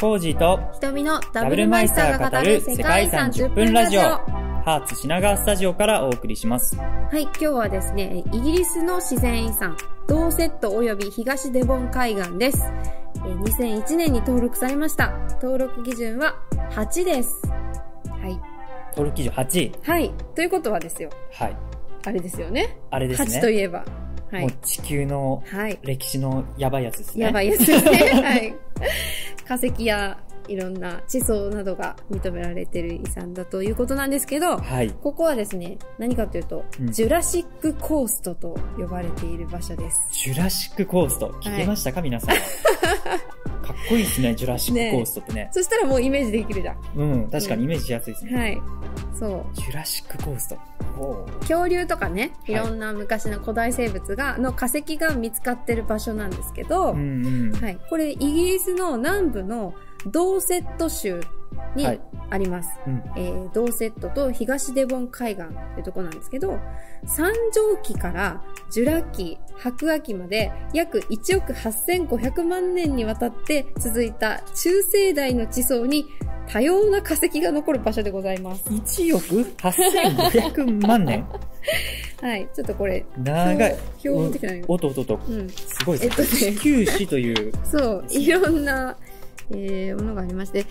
コージーと瞳のダブルマイスターが語る世界遺産10分ラジオ、ハーツ品川スタジオからお送りします。はい、今日はですね、イギリスの自然遺産ドーセット及び東デボン海岸です。2001年に登録されました。登録基準は8です。はい、登録基準8。はい、ということはですよ、はい、あれですよね、あれですね、8といえば、はい、もう地球の歴史のやばいやつですね、はい、やばいやつですねはい、化石やいろんな地層などが認められてる遺産だということなんですけど、はい、ここはですね、何かというと、ジュラシックコーストと呼ばれている場所です。ジュラシックコースト聞けましたか、はい、皆さんかっこいいですね、ジュラシックコーストって ね。そしたらもうイメージできるじゃん。うん、確かにイメージしやすいですね、うん、はい、そう、ジュラシックコースト、恐竜とかね、いろんな昔の古代生物が、はい、の化石が見つかってる場所なんですけど、うんうん、はい、これイギリスの南部のドーセット州にあります、はい、うん、ドーセットと東デボン海岸というとこなんですけど、三畳紀からジュラ紀、白亜紀まで約1億8500万年にわたって続いた中生代の地層に多様な化石が残る場所でございます。1億8500万年はい、ちょっとこれ長い標本的な音、うん、すごいですね。地球史というそう、いろんなものがありまして、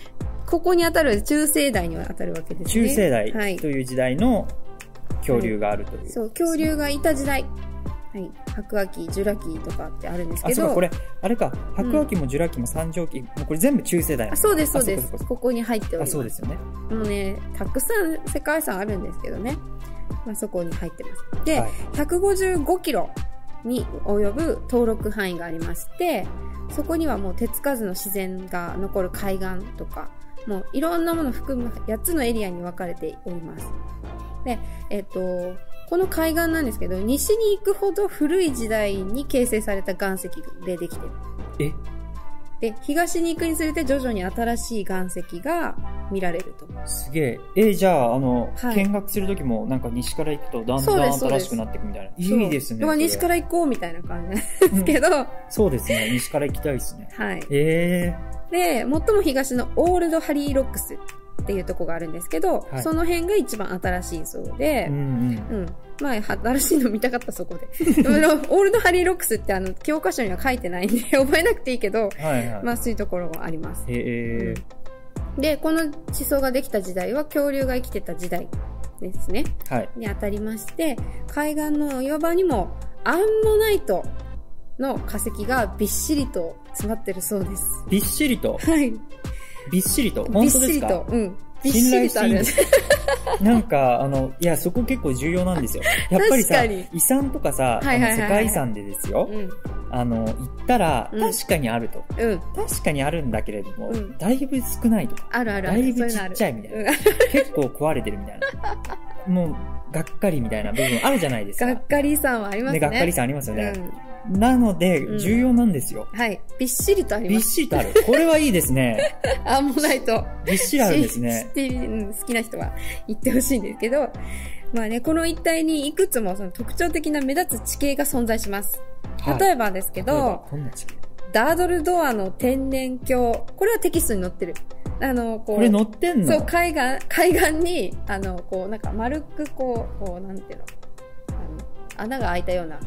ここにあたる中生代には当たるわけですね。中生代という時代の恐竜があるという、はい、そう、恐竜がいた時代、はい、白亜紀、ジュラ紀とかってあるんですけど、あ、そうか、これあれか、白亜紀もジュラ紀も三畳紀もうこれ全部中世代、あ、そうですそうです、ここに入っております。あ、そうですよね。もうね、たくさん世界遺産あるんですけどね、まあ、そこに入ってますで、はい、155キロに及ぶ登録範囲がありまして、そこにはもう手つかずの自然が残る海岸とか、もういろんなものを含む8つのエリアに分かれております。で、この海岸なんですけど、西に行くほど古い時代に形成された岩石でできてる。え？で、東に行くにつれて徐々に新しい岩石が見られると。すげえ。じゃあ、はい、見学するときもなんか西から行くとだんだん新しくなっていくみたいな。いいですね。まあ西から行こうみたいな感じですけど、うん。そうですね。西から行きたいですね。はい。で、最も東のオールドハリーロックスっていうとこがあるんですけど、はい、その辺が一番新しいそうで、うんうんうん、まあ新しいの見たかったそこでオールドハリーロックスって教科書には書いてないんで覚えなくていいけど、はいはい、まあそういうところがあります。うん、で、この地層ができた時代は恐竜が生きてた時代ですね、はい、にあたりまして、海岸の岩場にもアンモナイトの化石がびっしりと詰まってるそうです。びっしりと、はい、びっしりと、本当ですか？うん。びっしりとある。なんか、いや、そこ結構重要なんですよ。やっぱりさ、遺産とかさ、世界遺産でですよ、うん、行ったら、確かにあると、うん。確かにあるんだけれども、うん、だいぶ少ないとか。あるあるある。だいぶちっちゃいみたいな。結構壊れてるみたいな。もう、がっかりみたいな部分あるじゃないですか。がっかり遺産はありますね。がっかり遺産ありますよね。うん、なので、重要なんですよ、うん。はい。びっしりとあります。びっしりとある。これはいいですね。アンモナイト。びっしりあるんですね。うん、好きな人は行ってほしいんですけど、まあね、この一帯にいくつもその特徴的な目立つ地形が存在します。はい、例えばですけど、ダードルドアの天然鏡。これはテキストに載ってる。これ載ってんの？そう、海岸に、こう、なんか丸くこう、なんていうの、穴が開いたような、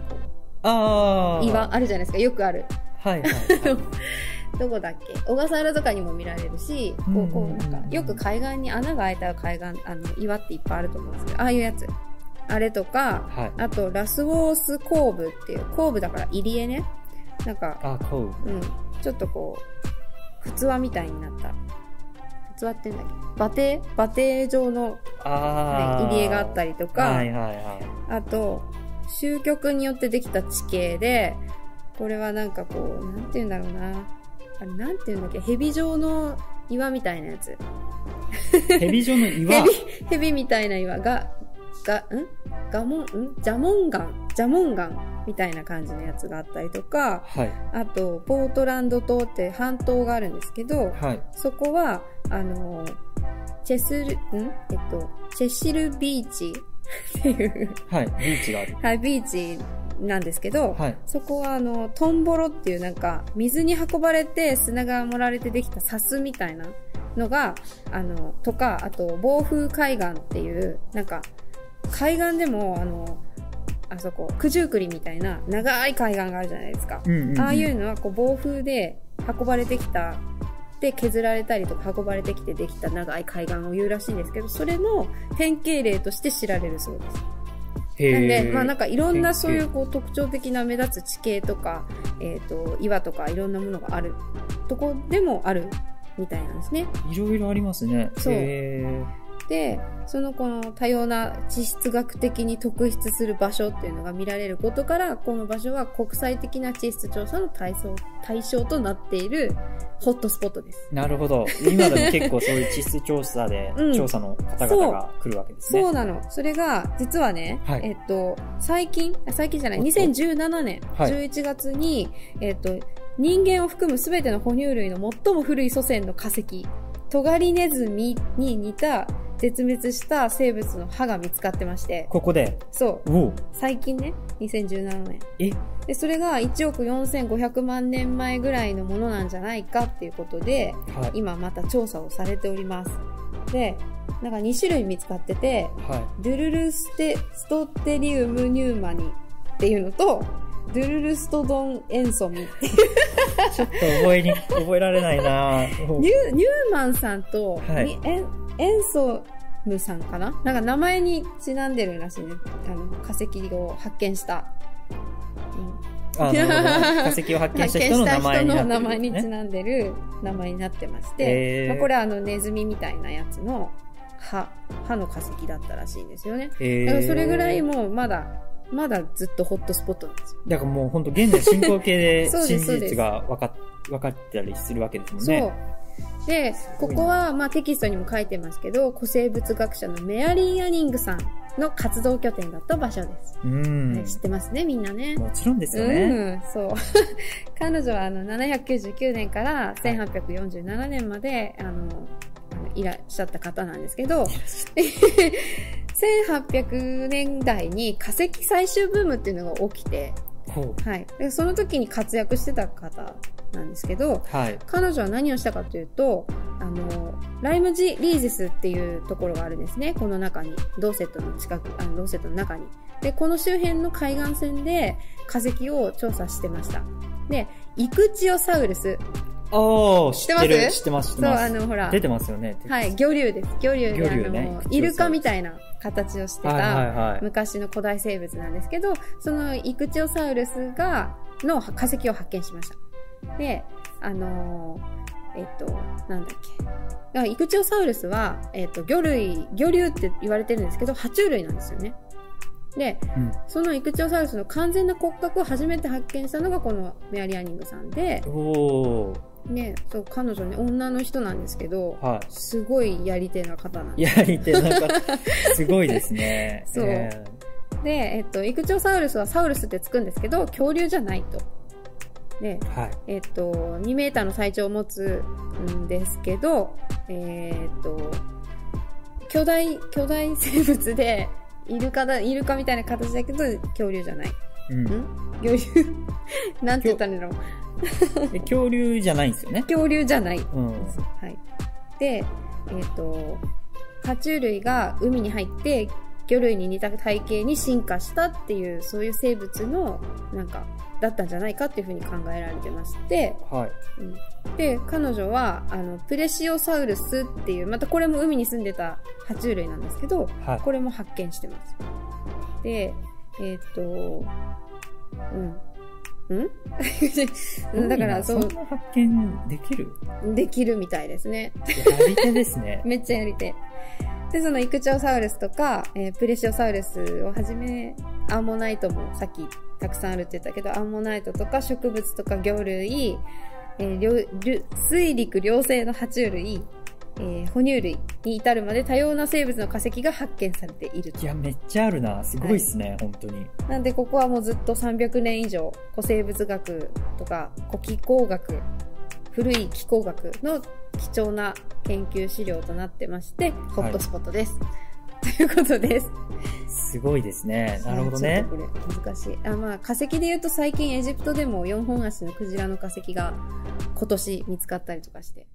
岩あるじゃないですか、よくある。はいはい、はい、どこだっけ、小笠原とかにも見られるし、こうなんかよく海岸に穴が開いた海岸、岩っていっぱいあると思うんですけど、ああいうやつ、あれとか、はい、あとラスウォースコーブっていう、コーブだから入り江ね、なんか、うん、ちょっとこう靴輪みたいになった、靴輪ってんだっけ、馬蹄状の、入り江があったりとか、はいはいはい、あと終局によってできた地形で、これはなんかこう、なんて言うんだろうな。あれ、なんて言うんだっけ、蛇状の岩みたいなやつ。蛇状の岩蛇みたいな岩が、蛇紋岩みたいな感じのやつがあったりとか、はい、あと、ポートランド島って半島があるんですけど、はい、そこは、チェシルビーチっていう、はい、ビーチがある。はい、ビーチなんですけど、はい、そこはトンボロっていうなんか水に運ばれて砂が盛られてできた砂州みたいなのがとか、あと暴風海岸っていうなんか海岸でもあそこ九十九里みたいな長い海岸があるじゃないですか、ああいうのはこう暴風で運ばれてきたで削られたりとか運ばれてきてできた長い海岸を言うらしいんですけど、それの典型例として知られるそうです。なんで、まあなんかいろんなそういうこう特徴的な目立つ地形とか、岩とかいろんなものがあるとこでもあるみたいなんですね。いろいろありますね。そう。で、この多様な地質学的に特筆する場所っていうのが見られることから、この場所は国際的な地質調査の対象となっているホットスポットです。なるほど。今でも結構そういう地質調査で、調査の方々が来るわけですね。そうなの。それが、実はね、はい、最近じゃない、2017年11月に、はい、人間を含む全ての哺乳類の最も古い祖先の化石、トガリネズミに似た絶滅した生物の歯が見つかってまして。ここで？そう。最近ね、2017年。で、それが1億4500万年前ぐらいのものなんじゃないかっていうことで、はい、今また調査をされております。で、なんか2種類見つかってて、はい、ドゥルルストテリウムニューマニっていうのと、ドゥルルストドンエンソミっていう。ちょっと覚えられないなぁ。ニューマンさんと、はい、エンソムさんかな、なんか名前にちなんでるらしいね。化石を発見した。化石を発見した人の名前にちなんでる名前になってまして、まあ、これはネズミみたいなやつの歯の化石だったらしいんですよね。だからそれぐらいもうまだずっとホットスポットなんですよ。だからもう本当現在進行形で真実が分かったりするわけですもんね。そう。で、ここは、まあ、テキストにも書いてますけど、古生物学者のメアリー・ヤニングさんの活動拠点だった場所です。知ってますね、みんなね。もちろんですよね。そう。彼女は、799年から1847年まで、いらっしゃった方なんですけど、1800年代に化石採集ブームっていうのが起きて、はい。で、その時に活躍してた方なんですけど、はい、彼女は何をしたかというと、ライムジリーゼスっていうところがあるんですね。この中に、ドーセットの中に。で、この周辺の海岸線で化石を調査してました。で、イクチオサウルス。知ってます。そう、ほら。出てますよね。はい、魚竜です。魚竜で、イルカみたいな形をしてた、昔の古代生物なんですけど、そのイクチオサウルスの化石を発見しました。で、なんだっけ。イクチオサウルスは、魚竜って言われてるんですけど、爬虫類なんですよね。で、そのイクチオサウルスの完全な骨格を初めて発見したのが、このメアリー・アニングさんで、ね、そう、彼女ね、女の人なんですけど、はい、すごいやり手な方なんです。やり手な方。すごいですね。そう。で、イクチオサウルスはサウルスってつくんですけど、恐竜じゃないと。で、はい、2メーターの体長を持つんですけど、巨大生物で、イルカみたいな形だけど、恐竜じゃない。恐竜なんて言ったんだろう。恐竜じゃないんですよね。恐竜じゃない。はい。で、爬虫類が海に入って、魚類に似た体型に進化したっていう、そういう生物の、なんか、だったんじゃないかっていうふうに考えられてまして、はい。で、彼女は、プレシオサウルスっていう、またこれも海に住んでた爬虫類なんですけど、はい、これも発見してます。で、だから、そう。そんな発見できるみたいですね。やり手ですね。めっちゃやり手。で、そのイクチオサウルスとか、プレシオサウルスをはじめ、アンモナイトもさっきたくさんあるって言ったけど、アンモナイトとか植物とか魚類、水陸両生の爬虫類、哺乳類に至るまで多様な生物の化石が発見されている。いや、めっちゃあるな。すごいっすね、はい、本当に。なんで、ここはもうずっと300年以上、古生物学とか、古気候学、古い気候学の貴重な研究資料となってまして、ホットスポットです。ということです。すごいですね。なるほどね。これ難しい。まあ化石で言うと最近エジプトでも4本足のクジラの化石が今年見つかったりとかして。